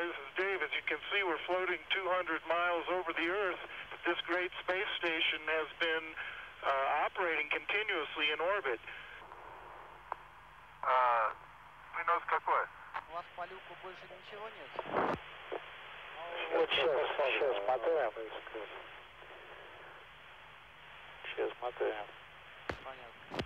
Hi, this is Dave. As you can see, we're floating 200 miles over the Earth. This great space station has been operating continuously in orbit. Минус какой? У вас по люку больше ничего нет? Вот сейчас смотрим. Сейчас смотрим. Понятно.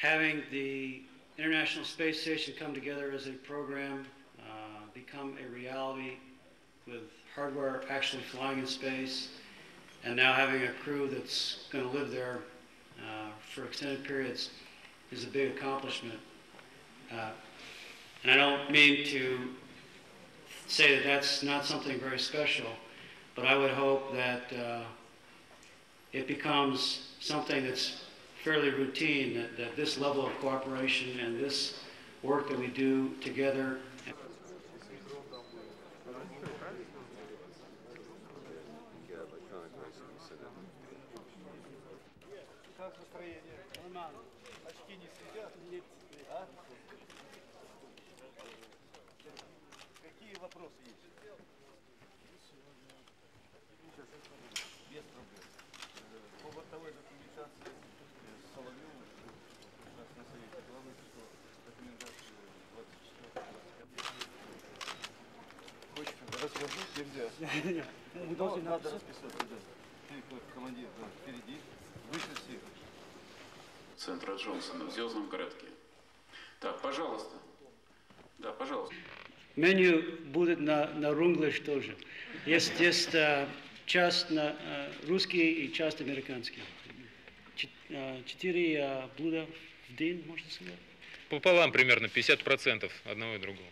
Having the International Space Station come together as a program, become a reality with hardware actually flying in space, and now having a crew that's going to live there for extended periods is a big accomplishment. And I don't mean to say that that's not something very special, but I would hope that it becomes something that's fairly routine, that this level of cooperation and this work that we do together. Мы должны надо расписаться, да. Ты как командир впереди, выше всех. Центра Джонсона в звездном городке. Так, пожалуйста. Да, пожалуйста. Меню будет на рунглиш тоже. Есть часть на русский и часть американский. 4 блюда в день, можно сказать? Пополам примерно, 50% одного и другого.